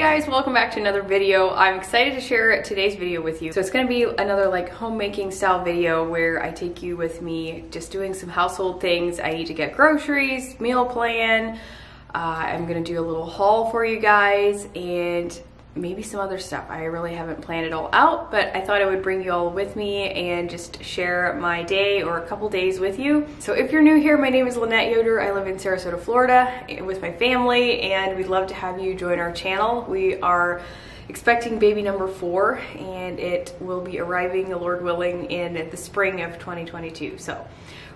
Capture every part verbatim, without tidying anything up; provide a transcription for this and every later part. guys, welcome back to another video. I'm excited to share today's video with you. So it's gonna be another like homemaking style video where I take you with me just doing some household things. I need to get groceries, meal plan, uh, I'm gonna do a little haul for you guys and maybe some other stuff. I really haven't planned it all out, but I thought I would bring you all with me and just share my day or a couple days with you. So if you're new here, my name is Lynette Yoder. I live in Sarasota, Florida with my family, and we'd love to have you join our channel. We are expecting baby number four, and it will be arriving, the Lord willing, in the spring of twenty twenty-two. So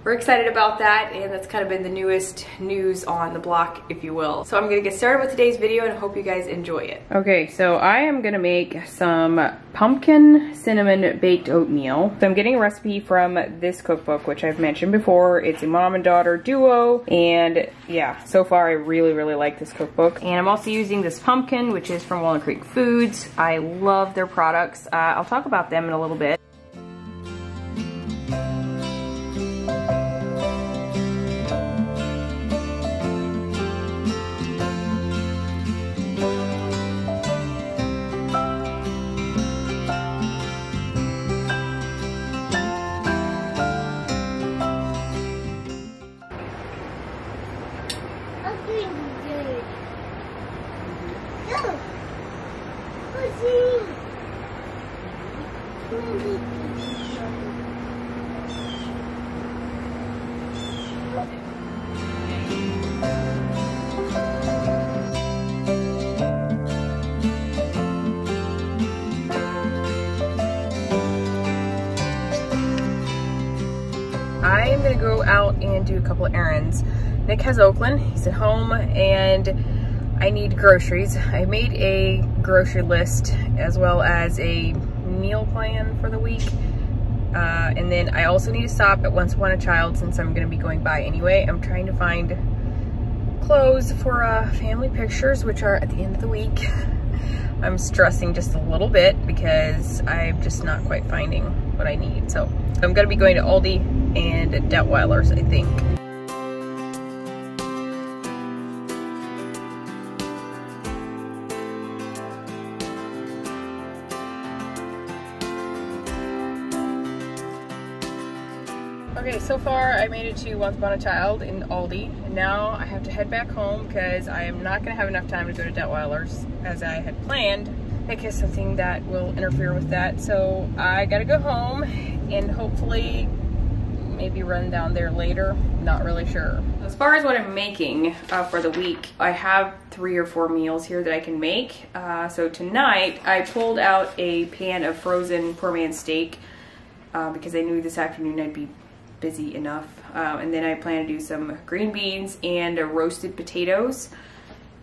we're excited about that, and that's kind of been the newest news on the block, if you will. So I'm gonna get started with today's video and hope you guys enjoy it. Okay, so I am gonna make some pumpkin cinnamon baked oatmeal. So I'm getting a recipe from this cookbook, which I've mentioned before. It's a mom and daughter duo, and yeah, so far I really, really like this cookbook. And I'm also using this pumpkin, which is from Walnut Creek Foods. I love their products. Uh, I'll talk about them in a little bit. I'm gonna go out and do a couple of errands. Nick has Oakland, he's at home, and I need groceries. I made a grocery list as well as a meal plan for the week. Uh, and then I also need to stop at Once Upon a Child since I'm gonna be going by anyway. I'm trying to find clothes for uh, family pictures, which are at the end of the week. I'm stressing just a little bit because I'm just not quite finding what I need. So I'm gonna be going to Aldi and Detweiler's, I think. Okay, so far I made it to Once Upon a Child in Aldi, and now I have to head back home because I am not gonna have enough time to go to Detweiler's as I had planned. I guess something that will interfere with that, so I gotta go home and hopefully maybe run down there later. Not really sure. As far as what I'm making uh, for the week, I have three or four meals here that I can make. Uh, so tonight I pulled out a pan of frozen poor man steak uh, because I knew this afternoon I'd be busy enough, um, and then I plan to do some green beans and uh, roasted potatoes.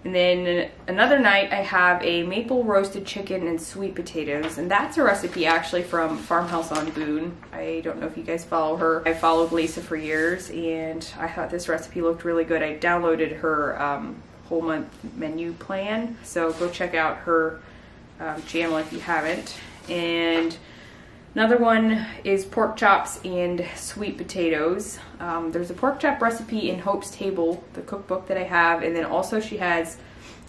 And then another night I have a maple roasted chicken and sweet potatoes, and that's a recipe actually from Farmhouse on Boone. I don't know if you guys follow her. I followed Lisa for years, and I thought this recipe looked really good. I downloaded her um, whole month menu plan, so go check out her um, channel if you haven't. And another one is pork chops and sweet potatoes. Um, there's a pork chop recipe in Hope's Table, the cookbook that I have, and then also she has,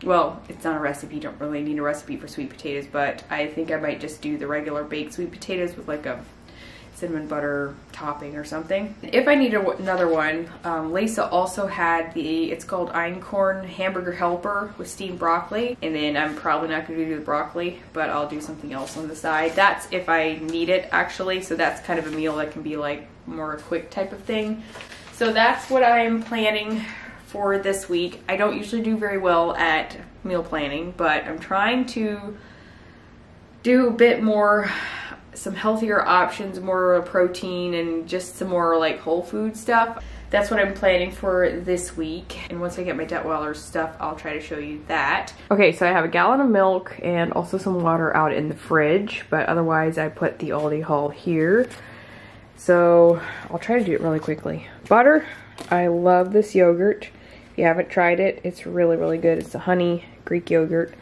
well, it's not a recipe, you don't really need a recipe for sweet potatoes, but I think I might just do the regular baked sweet potatoes with like a cinnamon butter topping or something. If I need a, another one, um, Lisa also had the, it's called Einkorn Hamburger Helper with steamed broccoli, and then I'm probably not going to do the broccoli, but I'll do something else on the side. That's if I need it actually, so that's kind of a meal that can be like more a quick type of thing. So that's what I'm planning for this week. I don't usually do very well at meal planning, but I'm trying to do a bit more, some healthier options, more protein and just some more like whole food stuff. That's what I'm planning for this week. And once I get my Detweiler's stuff, I'll try to show you that. Okay, so I have a gallon of milk and also some water out in the fridge, but otherwise I put the Aldi haul here. So I'll try to do it really quickly. Butter, I love this yogurt. If you haven't tried it, it's really, really good. It's a honey Greek yogurt.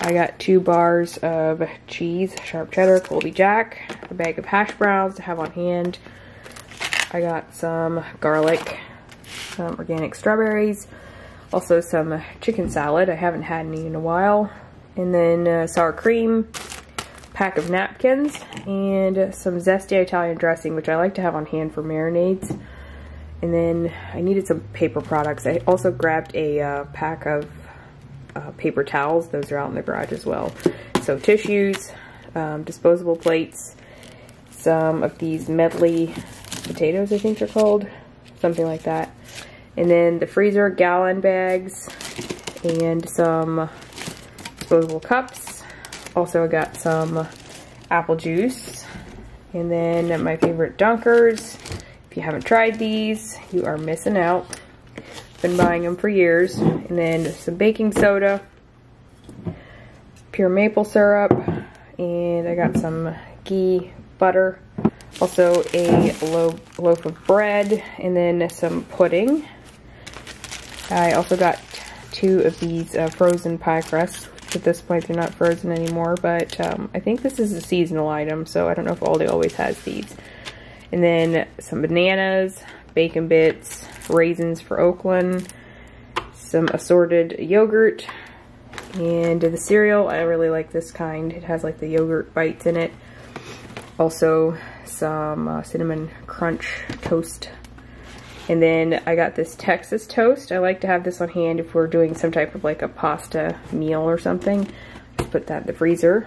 I got two bars of cheese, sharp cheddar, Colby Jack, a bag of hash browns to have on hand. I got some garlic, some organic strawberries, also some chicken salad. I haven't had any in a while. and then uh, sour cream, pack of napkins, and some zesty Italian dressing, which I like to have on hand for marinades. And then I needed some paper products. I also grabbed a uh, pack of uh, paper towels. Those are out in the garage as well. So tissues, um, disposable plates, some of these medley potatoes, I think they're called, something like that. And then the freezer, gallon bags, and some disposable cups. Also I got some apple juice. And then my favorite Dunkers. If you haven't tried these, you are missing out. Been buying them for years. And then some baking soda, pure maple syrup, and I got some ghee butter. Also a loaf, loaf of bread, and then some pudding. I also got two of these uh, frozen pie crusts. At this point they're not frozen anymore, but um, I think this is a seasonal item, so I don't know if Aldi always has these. And then some bananas, bacon bits, raisins for Oakland, some assorted yogurt, and the cereal. I really like this kind. It has like the yogurt bites in it. Also some uh, cinnamon crunch toast. And then I got this Texas toast. I like to have this on hand if we're doing some type of like a pasta meal or something. Just put that in the freezer.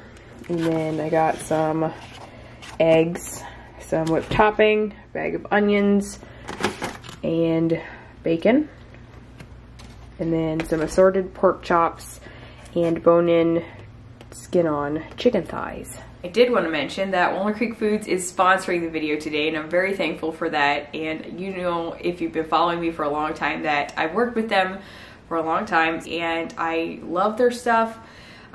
And then I got some eggs, some whipped topping, bag of onions, and bacon. And then some assorted pork chops and bone-in, skin-on chicken thighs. I did want to mention that Walnut Creek Foods is sponsoring the video today, and I'm very thankful for that. And you know, if you've been following me for a long time, that I've worked with them for a long time and I love their stuff.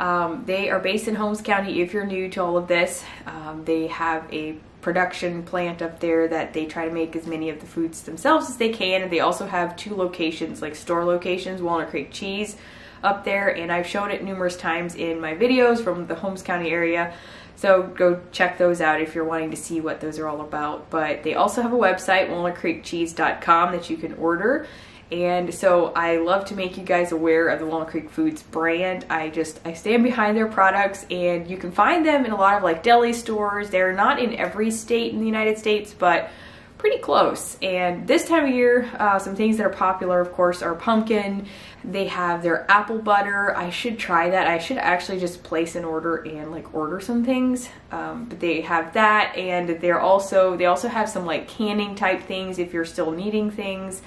Um, they are based in Holmes County if you're new to all of this. Um, they have a production plant up there that they try to make as many of the foods themselves as they can, and they also have two locations, like store locations, Walnut Creek Cheese up there, and I've shown it numerous times in my videos from the Holmes County area. So go check those out if you're wanting to see what those are all about. But they also have a website, walnut creek cheese dot com, that you can order. And so I love to make you guys aware of the Walnut Creek Foods brand. I just, I stand behind their products, and you can find them in a lot of like deli stores. They're not in every state in the United States, but pretty close. And this time of year, uh, some things that are popular, of course, are pumpkin. They have their apple butter. I should try that. I should actually just place an order and like order some things. Um, but they have that, and they're also they also have some like canning type things if you're still needing things.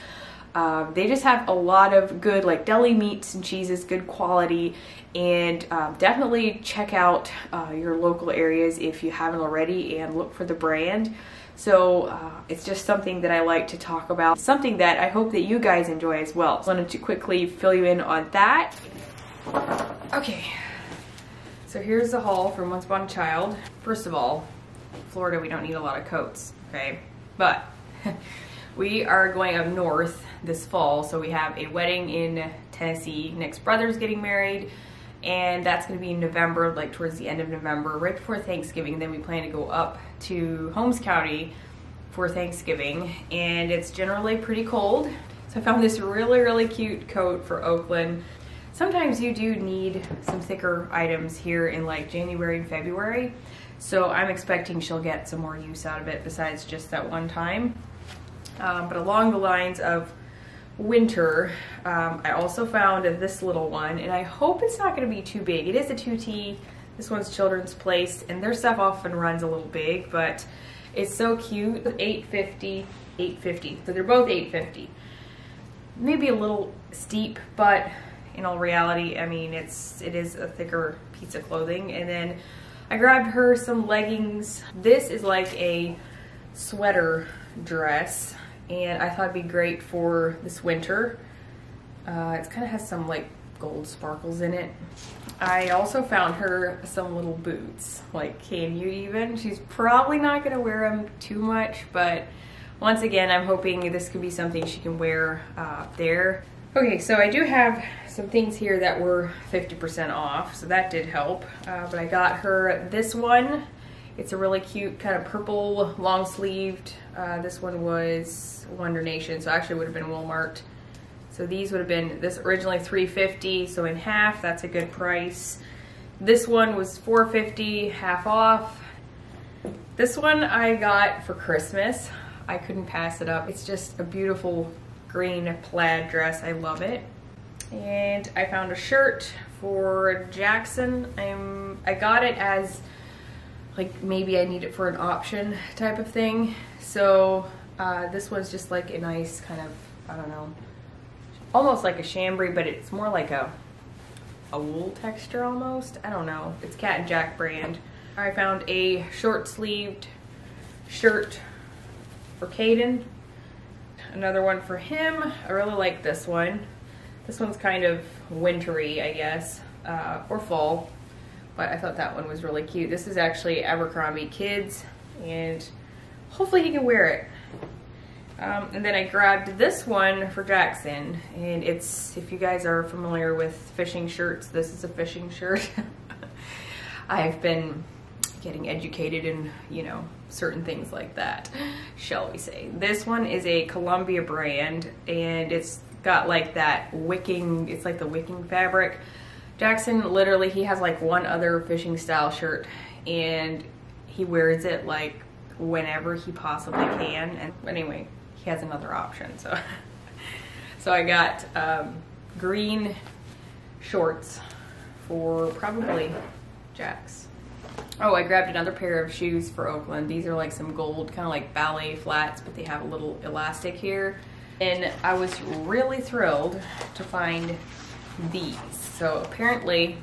Uh, they just have a lot of good like deli meats and cheeses, good quality. And um, definitely check out uh, your local areas if you haven't already, and look for the brand. So uh, it's just something that I like to talk about, something that I hope that you guys enjoy as well. So I wanted to quickly fill you in on that. Okay, so here's the haul from Once Upon a Child. First of all, Florida, we don't need a lot of coats, okay? But we are going up north this fall, so we have a wedding in Tennessee. Nick's brother's getting married, and that's going to be in November, like towards the end of November, right before Thanksgiving. Then we plan to go up to Holmes County for Thanksgiving, and it's generally pretty cold. So I found this really, really cute coat for Oakland. Sometimes you do need some thicker items here in like January and February, so I'm expecting she'll get some more use out of it besides just that one time. Um, but along the lines of winter, um, I also found this little one, and I hope it's not going to be too big. It is a two T. This one's Children's Place, and their stuff often runs a little big, but it's so cute. eight fifty, eight fifty. So they're both eight fifty. Maybe a little steep, but in all reality, I mean, it's it is a thicker piece of clothing. And then I grabbed her some leggings. This is like a sweater dress, and I thought it'd be great for this winter. Uh, it kind of has some like gold sparkles in it. I also found her some little boots. Like, can you even? She's probably not gonna wear them too much, but once again, I'm hoping this could be something she can wear uh, there. Okay, so I do have some things here that were fifty percent off, so that did help. Uh, but I got her this one. It's a really cute kind of purple long sleeved. Uh, this one was Wonder Nation, so actually would have been Walmart. So these would have been, this originally three fifty, so in half, that's a good price. This one was four fifty, half off. This one I got for Christmas. I couldn't pass it up. It's just a beautiful green plaid dress. I love it. And I found a shirt for Jackson. I'm, I got it as like maybe I need it for an option type of thing. So uh, this one's just like a nice kind of, I don't know, almost like a chambray, but it's more like a, a wool texture almost. I don't know. It's Cat and Jack brand. I found a short sleeved shirt for Caden. Another one for him. I really like this one. This one's kind of wintry, I guess, uh, or fall, but I thought that one was really cute. This is actually Abercrombie Kids, and hopefully he can wear it. Um, and then I grabbed this one for Jackson, and it's, if you guys are familiar with fishing shirts, this is a fishing shirt. I've been getting educated in, you know, certain things like that, shall we say. This one is a Columbia brand, and it's got like that wicking, it's like the wicking fabric. Jackson, literally, he has like one other fishing style shirt, and he wears it like whenever he possibly can. And anyway, he has another option, so. So I got um, green shorts for probably Jax. Oh, I grabbed another pair of shoes for Oakland. These are like some gold, kind of like ballet flats, but they have a little elastic here. And I was really thrilled to find these. So apparently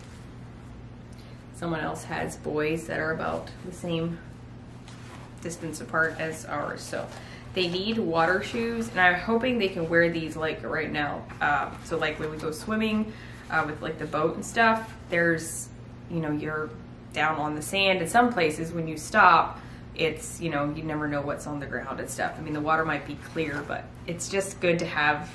someone else has boys that are about the same distance apart as ours. So they need water shoes, and I'm hoping they can wear these like right now. Uh, so like when we go swimming uh, with like the boat and stuff, there's, you know, you're down on the sand. In some places when you stop, it's, you know, you never know what's on the ground and stuff. I mean, the water might be clear, but it's just good to have,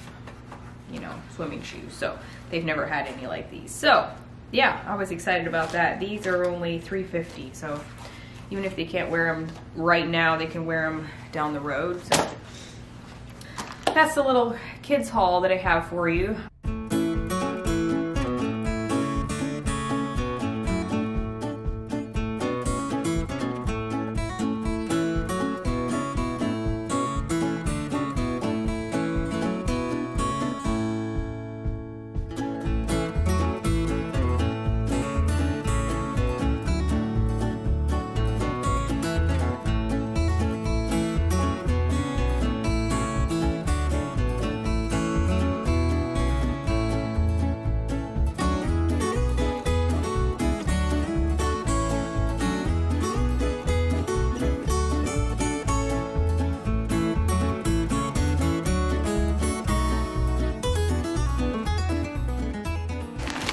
you know, swimming shoes. So they've never had any like these. So yeah, I was excited about that. These are only three fifty. So even if they can't wear them right now, they can wear them down the road. So that's the little kids haul that I have for you.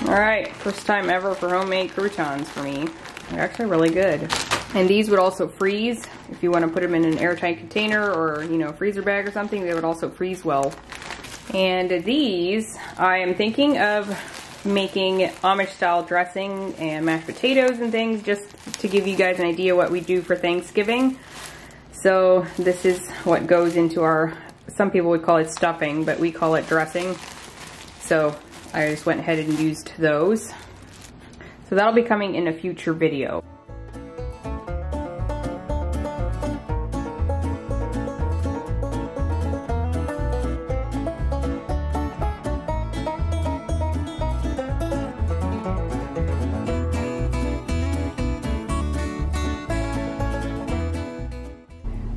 All right, first time ever for homemade croutons for me. They're actually really good. And these would also freeze. If you want to put them in an airtight container or, you know, freezer bag or something, they would also freeze well. And these, I am thinking of making Amish style dressing and mashed potatoes and things, just to give you guys an idea what we do for Thanksgiving. So this is what goes into our, some people would call it stuffing, but we call it dressing. So I just went ahead and used those. So that'll be coming in a future video.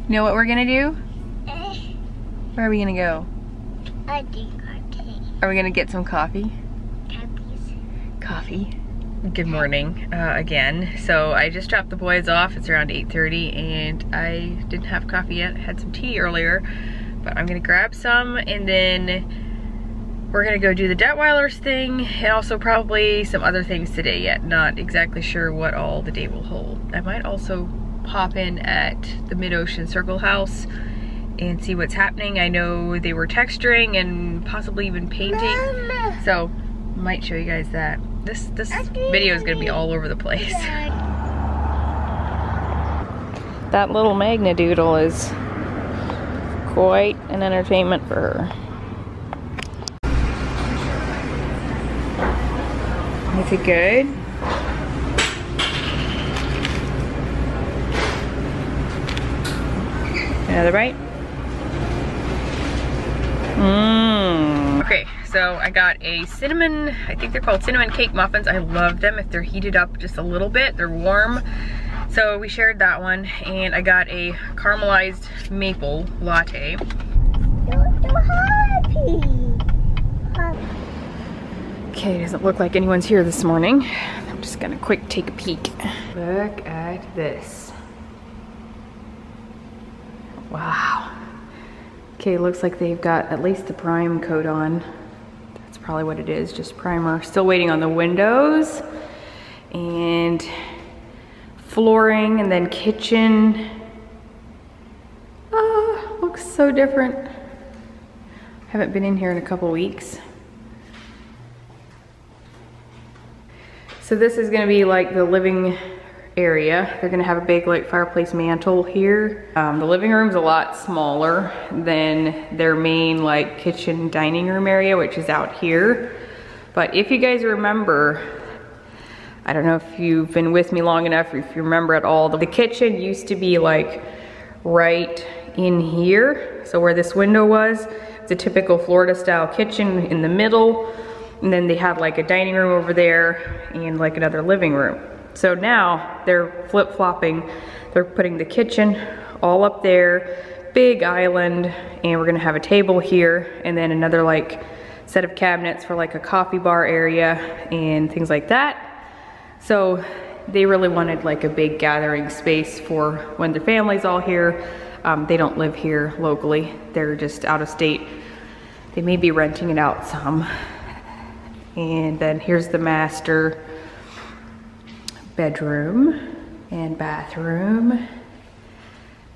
You know what we're gonna do? Where are we gonna go? I think. Are we gonna get some coffee? Coffee. Good morning uh, again. So I just dropped the boys off. It's around eight thirty, and I didn't have coffee yet. I had some tea earlier, but I'm gonna grab some, and then we're gonna go do the Detweiler's thing, and also probably some other things today yet. Not exactly sure what all the day will hold. I might also pop in at the Mid-Ocean Circle House and see what's happening. I know they were texturing and possibly even painting, Mama. So might show you guys that. This this video is gonna be all over the place. That little Magna Doodle is quite an entertainment for her. Is it good? Another bite. Mmm. Okay, so I got a cinnamon, I think they're called cinnamon cake muffins. I love them if they're heated up just a little bit. They're warm. So we shared that one, and I got a caramelized maple latte. Okay, doesn't look like anyone's here this morning. I'm just gonna quick take a peek. Look at this. Wow. Okay, looks like they've got at least the prime coat on. That's probably what it is, just primer. Still waiting on the windows and flooring, and then kitchen. Oh, looks so different. Haven't been in here in a couple weeks. So this is gonna be like the living area. They're gonna have a big like fireplace mantle here. Um, the living room's a lot smaller than their main like kitchen dining room area, which is out here. But if you guys remember, I don't know if you've been with me long enough, or if you remember at all, the kitchen used to be like right in here. So where this window was, it's a typical Florida style kitchen in the middle. And then they had like a dining room over there and like another living room. So now they're flip-flopping. They're putting the kitchen all up there, big island, and we're gonna have a table here and then another like set of cabinets for like a coffee bar area and things like that. So they really wanted like a big gathering space for when their family's all here. Um, they don't live here locally. They're just out of state. They may be renting it out some. And then here's the master bedroom and bathroom.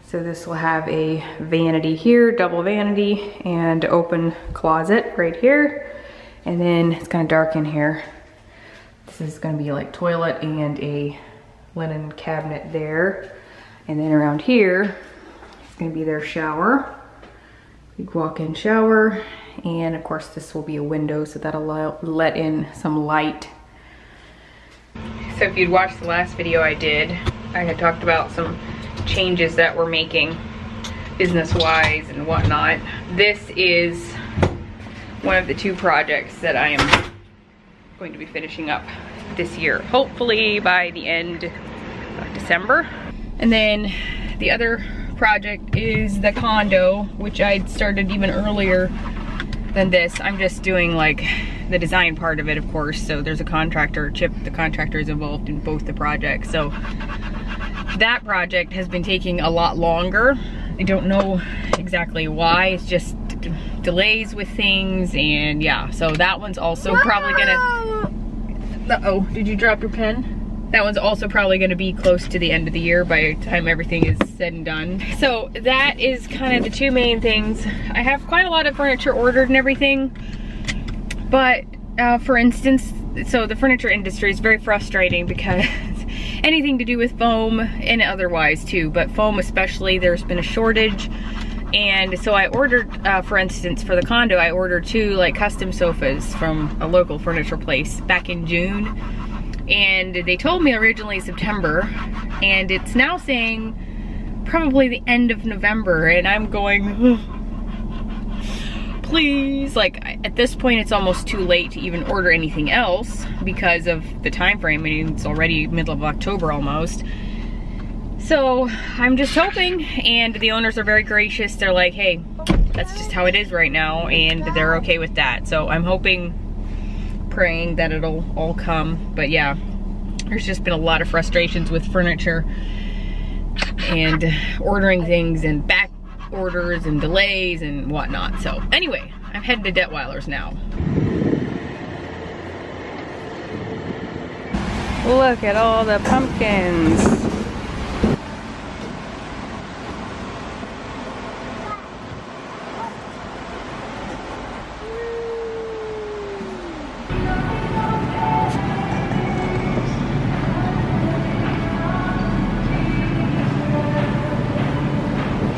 So this will have a vanity here, double vanity, and open closet right here. And then it's kind of dark in here. This is gonna be like toilet and a linen cabinet there. And then around here, it's gonna be their shower. Big walk-in shower. And of course this will be a window, so that'll let in some light. So if you'd watched the last video I did, I had talked about some changes that we're making business-wise and whatnot. This is one of the two projects that I am going to be finishing up this year, hopefully by the end of December. And then the other project is the condo, which I'd started even earlier than this. I'm just doing like the design part of it, of course. So there's a contractor, Chip, the contractor is involved in both the projects. So that project has been taking a lot longer. I don't know exactly why. It's just delays with things, and yeah. So that one's also no! probably gonna, uh-oh, did you drop your pen? That one's also probably gonna be close to the end of the year by the time everything is said and done. So that is kind of the two main things. I have quite a lot of furniture ordered and everything, but uh, for instance, so the furniture industry is very frustrating because anything to do with foam and otherwise too, but foam especially, there's been a shortage. And so I ordered, uh, for instance, for the condo, I ordered two like custom sofas from a local furniture place back in June. And they told me originally September, and it's now saying probably the end of November, and I'm going, oh, please. Like at this point it's almost too late to even order anything else because of the time frame. I mean, it's already middle of October almost. So I'm just hoping, and the owners are very gracious. They're like, hey, that's just how it is right now, and they're okay with that. So I'm hoping, praying that it'll all come. But yeah, there's just been a lot of frustrations with furniture and ordering things and back orders and delays and whatnot. So anyway, I'm heading to Detweiler's now. Look at all the pumpkins.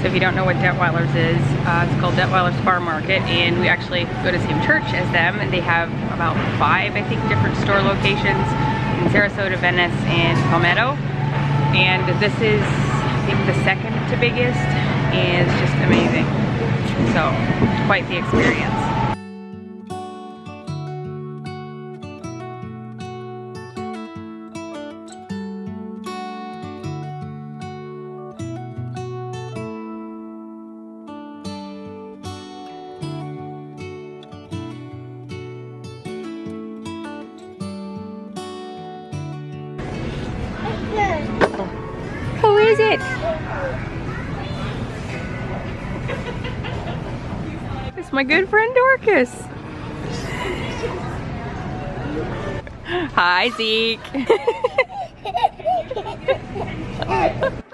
If you don't know what Detweiler's is, uh, it's called Detweiler's Farm Market, and we actually go to the same church as them. They have about five, I think, different store locations in Sarasota, Venice, and Palmetto. And this is, I think, the second biggest is just amazing. So, quite the experience. Who is it? It's my good friend Dorcas. Hi, Zeke.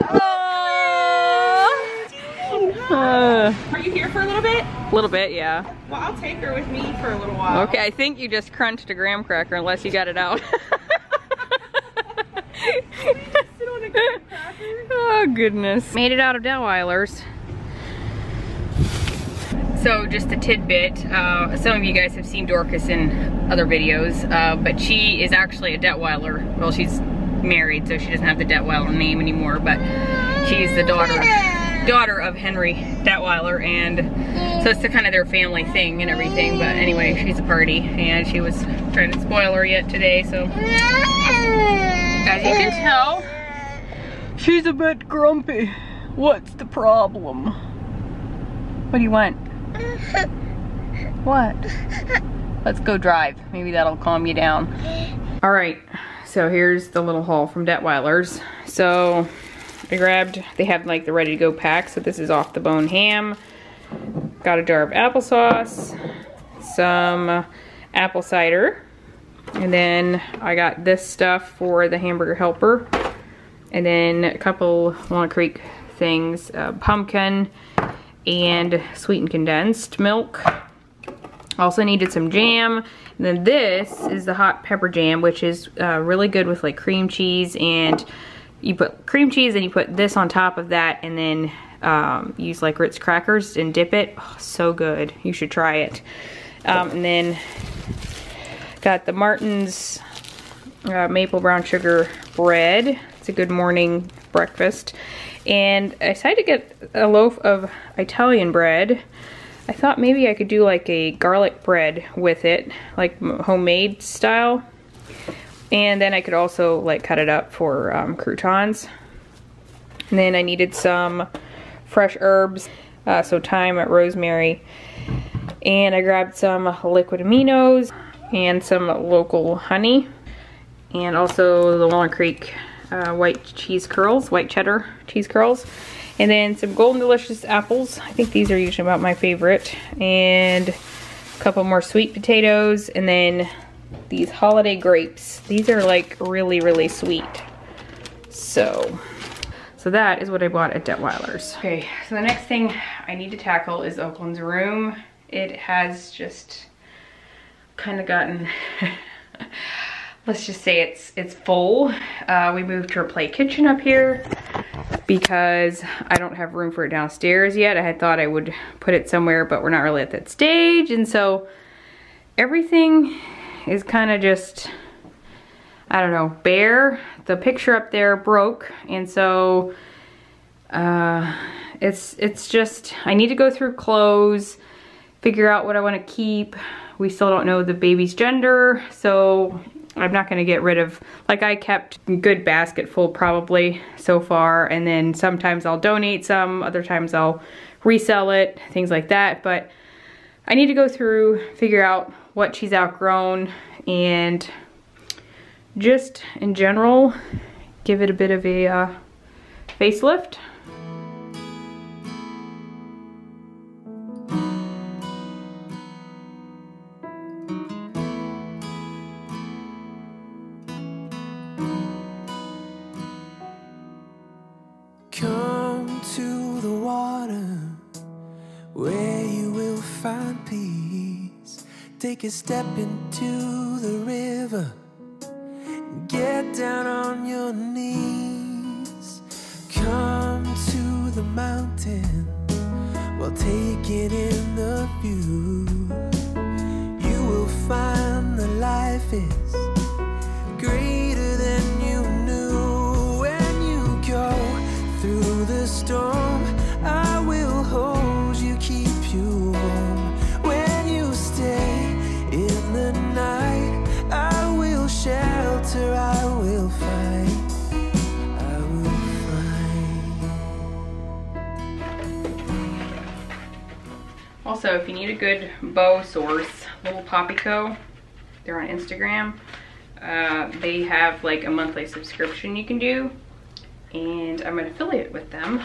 uh, Are you here for a little bit? A little bit, yeah. Well, I'll take her with me for a little while. Okay, I think you just crunched a graham cracker unless you got it out. Oh goodness. Made it out of Detweiler's. So just a tidbit, uh, some of you guys have seen Dorcas in other videos, uh, but she is actually a Detweiler. Well, she's married, so she doesn't have the Detweiler name anymore, but she's the daughter daughter of Henry Detweiler, and so it's the, kind of their family thing and everything. But anyway, she's a party, and she was trying to spoil her yet today, so as you can tell, she's a bit grumpy. What's the problem? What do you want? What? Let's go drive. Maybe that'll calm you down. All right, so here's the little haul from Detweiler's. So I grabbed, they have like the ready to go pack. So this is off the bone ham. Got a jar of applesauce, some apple cider. And then I got this stuff for the hamburger helper. And then a couple Walnut Creek things, uh, pumpkin and sweetened condensed milk. Also needed some jam. And then this is the hot pepper jam, which is uh, really good with like cream cheese, and you put cream cheese and you put this on top of that, and then um, use like Ritz crackers and dip it. Oh, so good. You should try it. Um, and then got the Martin's uh, maple brown sugar bread. A good morning breakfast, and I decided to get a loaf of Italian bread. I thought maybe I could do like a garlic bread with it, like homemade style, and then I could also like cut it up for um, croutons. And then I needed some fresh herbs, uh, so thyme, rosemary, and I grabbed some liquid aminos and some local honey, and also the Walnut Creek Uh, white cheese curls, white cheddar cheese curls, and then some golden delicious apples. I think these are usually about my favorite, and a couple more sweet potatoes, and then these holiday grapes. These are like really really sweet. So so that is what I bought at Detweiler's. Okay, so the next thing I need to tackle is Oakland's room. It has just kind of gotten let's just say it's it's full. Uh, we moved to a play kitchen up here because I don't have room for it downstairs yet. I had thought I would put it somewhere, but we're not really at that stage. And so everything is kind of just, I don't know, bare. The picture up there broke. And so uh, it's, it's just, I need to go through clothes, figure out what I want to keep. We still don't know the baby's gender, so I'm not gonna get rid of, like I kept a good basket full probably so far, and then sometimes I'll donate some, other times I'll resell it, things like that. But I need to go through, figure out what she's outgrown, and just in general, give it a bit of a uh, facelift. Take a step into the river, get down on your knees, come to the mountain while taking in the view. You will find the life is greater than you knew. When you go through the storm, I will Also, if you need a good bow source, Little Poppy Co, they're on Instagram. Uh, they have like a monthly subscription you can do, and I'm an affiliate with them.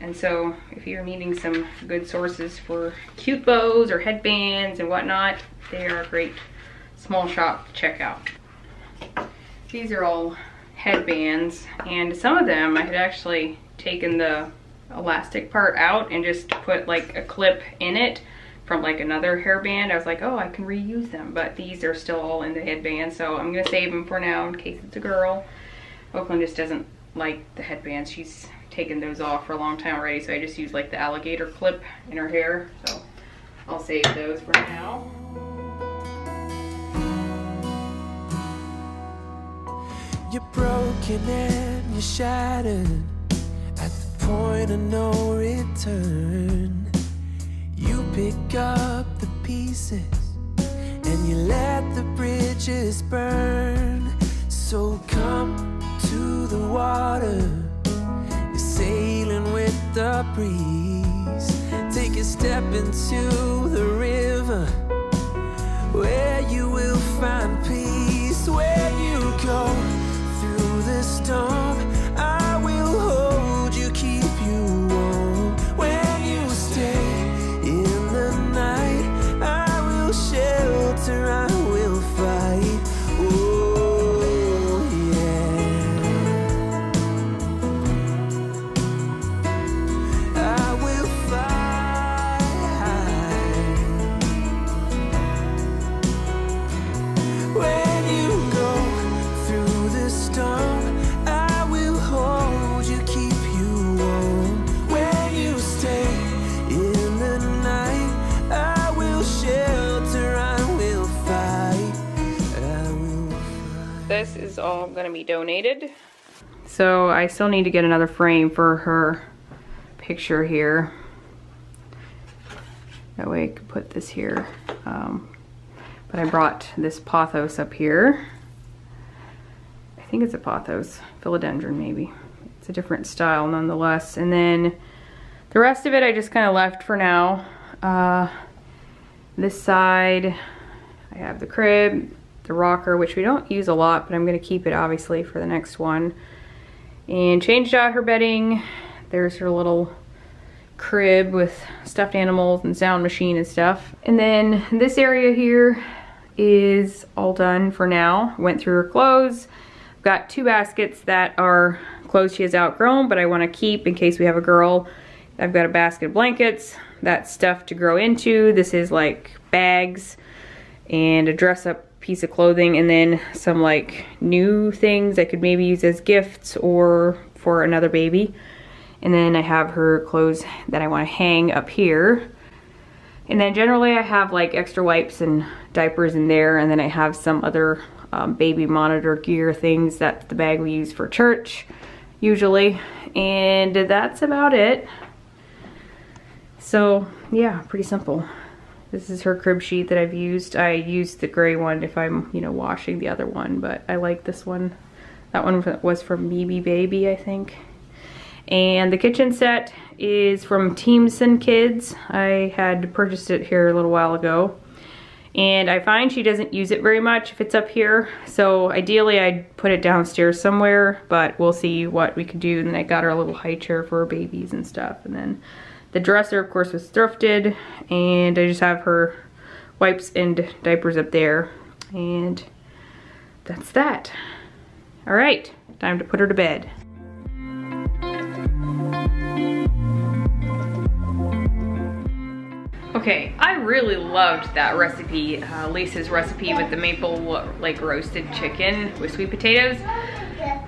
And so if you're needing some good sources for cute bows or headbands and whatnot, they are a great small shop to check out. These are all headbands, and some of them I had actually taken the elastic part out and just put like a clip in it from like another hairband. I was like, oh, I can reuse them, but these are still all in the headband, so I'm gonna save them for now in case it's a girl. Oakland just doesn't like the headbands. She's taken those off for a long time already, so I just use like the alligator clip in her hair, so I'll save those for now. You're broken and you're shattered at the point of no return. You pick up the pieces and you let the bridges burn. So come to the water, you're sailing with the breeze. Take a step into the river, where you will find peace. Where you go through the storm, I will hold you, keep you. I will fight, oh yeah, I will fight. When you go through the storm, I will hold you, keep you warm. When you stay in the night, I will shelter, I This is all gonna be donated. So I still need to get another frame for her picture here. That way I could put this here. Um, but I brought this pothos up here. I think it's a pothos, philodendron maybe. It's a different style nonetheless. And then the rest of it I just kind of left for now. Uh, this side, I have the crib, the rocker, which we don't use a lot, but I'm gonna keep it obviously for the next one. And changed out her bedding. There's her little crib with stuffed animals and sound machine and stuff. And then this area here is all done for now. Went through her clothes. I've got two baskets that are clothes she has outgrown, but I wanna keep in case we have a girl. I've got a basket of blankets. That's stuff to grow into. This is like bags and a dress up piece of clothing, and then some like new things I could maybe use as gifts or for another baby. And then I have her clothes that I want to hang up here. And then generally I have like extra wipes and diapers in there, and then I have some other um, baby monitor gear things. That's the bag we use for church usually, and that's about it. So yeah, pretty simple. This is her crib sheet that I've used. I used the gray one if I'm, you know, washing the other one, but I like this one. That one was from Meeby Baby, I think. And the kitchen set is from Teamson Kids. I had purchased it here a little while ago. And I find she doesn't use it very much if it's up here. So ideally I'd put it downstairs somewhere, but we'll see what we could do. And then I got her a little high chair for her babies and stuff. And then the dresser, of course, was thrifted, and I just have her wipes and diapers up there, and that's that. All right, time to put her to bed. Okay, I really loved that recipe, uh, Lisa's recipe with the maple like roasted chicken with sweet potatoes.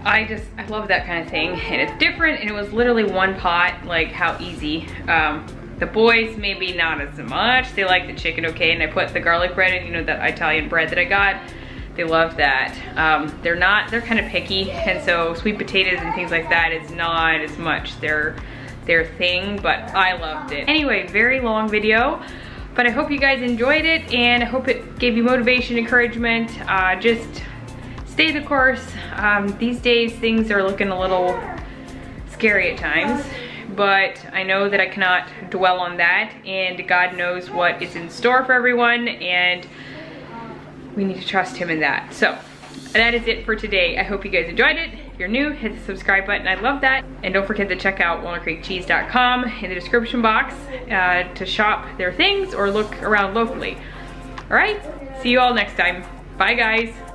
I just, I love that kind of thing, and it's different, and it was literally one pot, like how easy. Um, the boys, maybe not as much. They like the chicken okay, and I put the garlic bread in, you know, that Italian bread that I got. They love that. Um, they're not, they're kind of picky, and so sweet potatoes and things like that is not as much their, their thing, but I loved it. Anyway, very long video, but I hope you guys enjoyed it, and I hope it gave you motivation, encouragement, uh, just, stay the course. Um, these days things are looking a little scary at times, but I know that I cannot dwell on that, and God knows what is in store for everyone, and we need to trust him in that. So that is it for today. I hope you guys enjoyed it. If you're new, hit the subscribe button, I love that. And don't forget to check out walnut creek cheese dot com in the description box uh, to shop their things or look around locally. All right, see you all next time. Bye guys.